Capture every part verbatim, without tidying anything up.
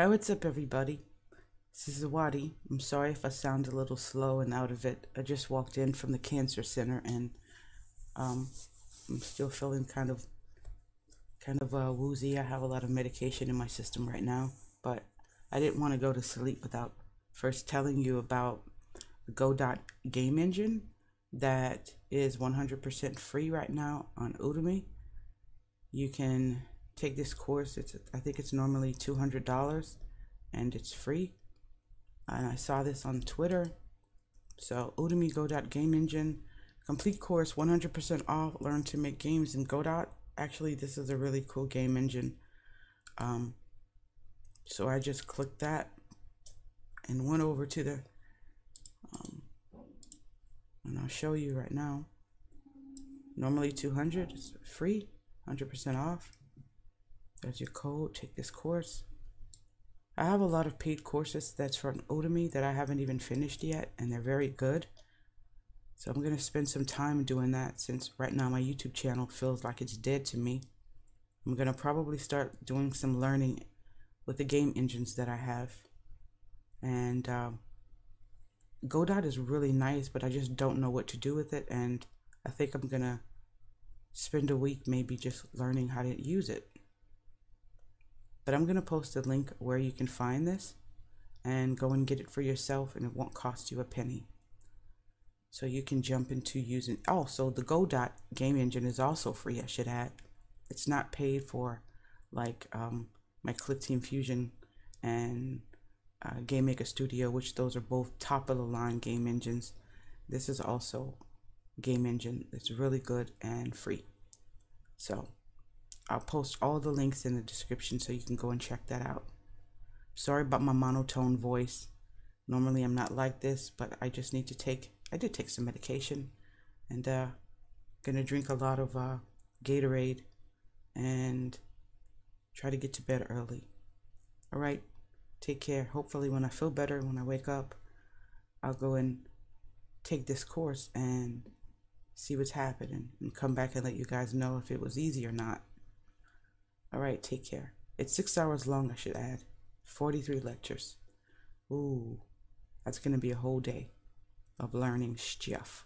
Hi, what's up everybody? This is Zawadi. I'm sorry if I sound a little slow and out of it. I just walked in from the cancer center and um, I'm still feeling kind of kind of uh, woozy. I have a lot of medication in my system right now, but I didn't want to go to sleep without first telling you about the Godot game engine that is one hundred percent free right now on Udemy. You can take this course. It's I think it's normally two hundred dollars and it's free, and I saw this on Twitter. So Udemy Godot game engine complete course, one hundred percent off. Learn to make games in Godot. Actually, this is a really cool game engine. Um, so I just clicked that and went over to the um, and I'll show you right now. Normally two hundred dollars, it's free, one hundred percent off. There's your code. Take this course. I have a lot of paid courses that's from Udemy that I haven't even finished yet, and they're very good. So I'm going to spend some time doing that, since right now my YouTube channel feels like it's dead to me. I'm going to probably start doing some learning with the game engines that I have. And um, Godot is really nice, but I just don't know what to do with it. And I think I'm going to spend a week maybe just learning how to use it. But I'm going to post a link where you can find this and go and get it for yourself, and it won't cost you a penny. So you can jump into using. Also, the Godot game engine is also free, I should add. It's not paid for like um, my Clickteam Fusion and uh, Game Maker Studio, which those are both top of the line game engines. This is also a game engine that's really good and free. So I'll post all the links in the description so you can go and check that out. Sorry about my monotone voice. Normally I'm not like this, but I just need to take, I did take some medication, and uh, gonna drink a lot of uh, Gatorade and try to get to bed early. All right, take care. Hopefully when I feel better, when I wake up, I'll go and take this course and see what's happening and come back and let you guys know if it was easy or not. All right, take care. It's six hours long, I should add. forty-three lectures. Ooh, that's going to be a whole day of learning stuff.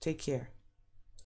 Take care.